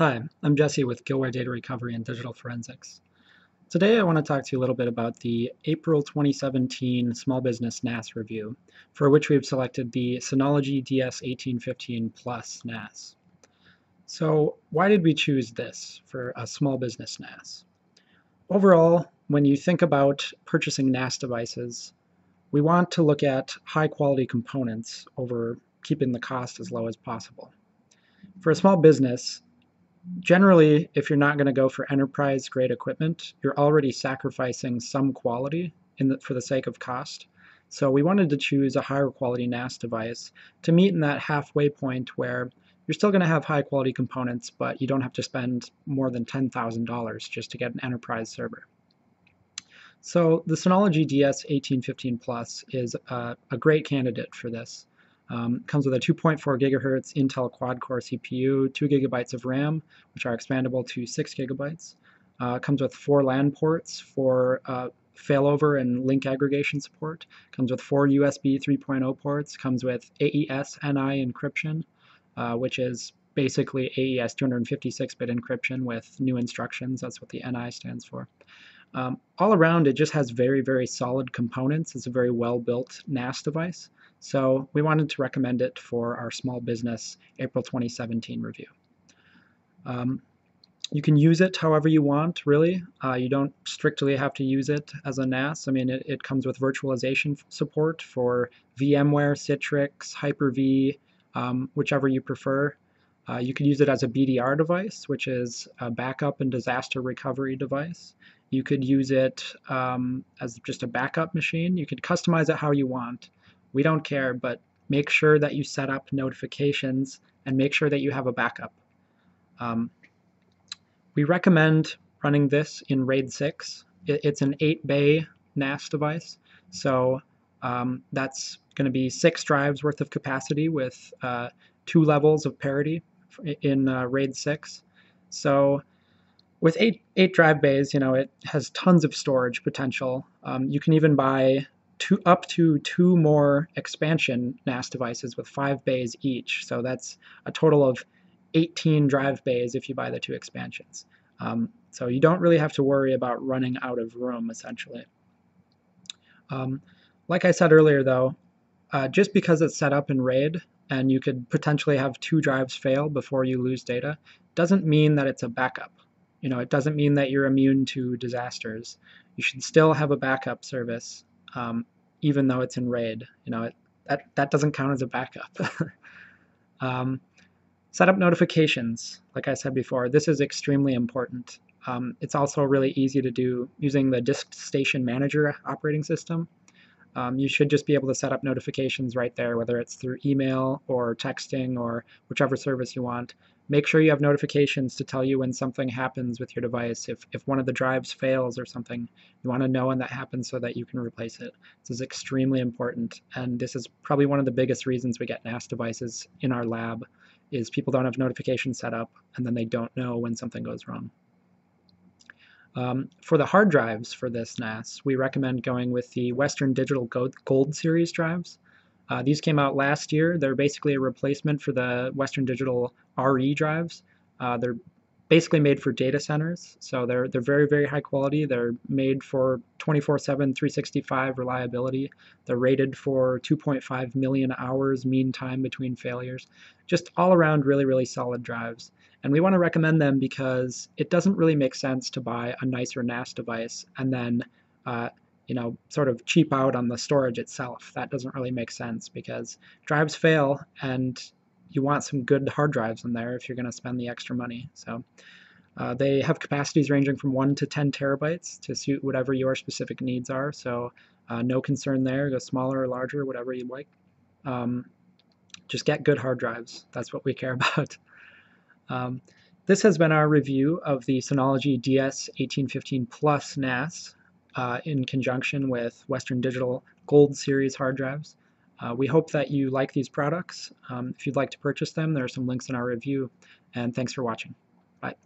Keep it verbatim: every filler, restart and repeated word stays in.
Hi, I'm Jesse with Gillware Data Recovery and Digital Forensics. Today I want to talk to you a little bit about the April twenty seventeen Small Business N A S review, for which we've selected the Synology D S eighteen fifteen plus N A S. So why did we choose this for a Small Business N A S? Overall, when you think about purchasing N A S devices, we want to look at high-quality components over keeping the cost as low as possible. For a small business, generally, if you're not going to go for enterprise-grade equipment, you're already sacrificing some quality in the, for the sake of cost. So we wanted to choose a higher-quality N A S device to meet in that halfway point where you're still going to have high-quality components, but you don't have to spend more than ten thousand dollars just to get an enterprise server. So the Synology D S eighteen fifteen plus is a, a great candidate for this. Um, comes with a two point four gigahertz Intel quad-core C P U, two gigabytes of RAM, which are expandable to six gigabytes. Uh, comes with four LAN ports for uh, failover and link aggregation support. Comes with four U S B three point oh ports. Comes with A E S N I encryption, uh, which is basically A E S two fifty-six bit encryption with new instructions. That's what the N I stands for. Um, all around, it just has very, very solid components. It's a very well-built N A S device. So we wanted to recommend it for our small business April twenty seventeen review. Um, you can use it however you want, really. Uh, you don't strictly have to use it as a N A S. I mean, it, it comes with virtualization support for VMware, Citrix, Hyper-V, um, whichever you prefer. Uh, you could use it as a B D R device, which is a backup and disaster recovery device. You could use it um, as just a backup machine. You could customize it how you want. We don't care, but make sure that you set up notifications and make sure that you have a backup. Um, we recommend running this in RAID six. It, it's an eight bay N A S device, so um, that's going to be six drives worth of capacity with uh, two levels of parity in uh, RAID six. So with eight, eight drive bays, you know, it has tons of storage potential. Um, you can even buy Two, up to two more expansion N A S devices with five bays each. So that's a total of eighteen drive bays if you buy the two expansions. Um, so you don't really have to worry about running out of room, essentially. Um, like I said earlier, though, uh, just because it's set up in RAID and you could potentially have two drives fail before you lose data, doesn't mean that it's a backup. You know, it doesn't mean that you're immune to disasters. You should still have a backup service. Um, even though it's in RAID, you know, it, that, that doesn't count as a backup. um, set up notifications. Like I said before, this is extremely important. Um, it's also really easy to do using the Disk Station Manager operating system. Um, you should just be able to set up notifications right there, whether it's through email or texting or whichever service you want. Make sure you have notifications to tell you when something happens with your device. If, if one of the drives fails or something, you want to know when that happens so that you can replace it. This is extremely important, and this is probably one of the biggest reasons we get N A S devices in our lab, is people don't have notifications set up, and then they don't know when something goes wrong. Um, for the hard drives for this N A S, we recommend going with the Western Digital Gold Series drives. Uh, these came out last year. They're basically a replacement for the Western Digital R E drives. Uh, they're basically made for data centers, so they're, they're very, very high quality. They're made for twenty-four seven, three sixty-five reliability. They're rated for two point five million hours mean time between failures. Just all around really, really solid drives. And we want to recommend them because it doesn't really make sense to buy a nicer N A S device and then uh, you know, sort of cheap out on the storage itself. That doesn't really make sense because drives fail and you want some good hard drives in there if you're going to spend the extra money. So uh, they have capacities ranging from one to ten terabytes to suit whatever your specific needs are. So uh, no concern there. Go smaller or larger, whatever you'd like. Um, just get good hard drives. That's what we care about. um, this has been our review of the Synology D S eighteen fifteen plus N A S. Uh, in conjunction with Western Digital Gold Series hard drives. Uh, we hope that you like these products. Um, if you'd like to purchase them, there are some links in our review. And thanks for watching. Bye.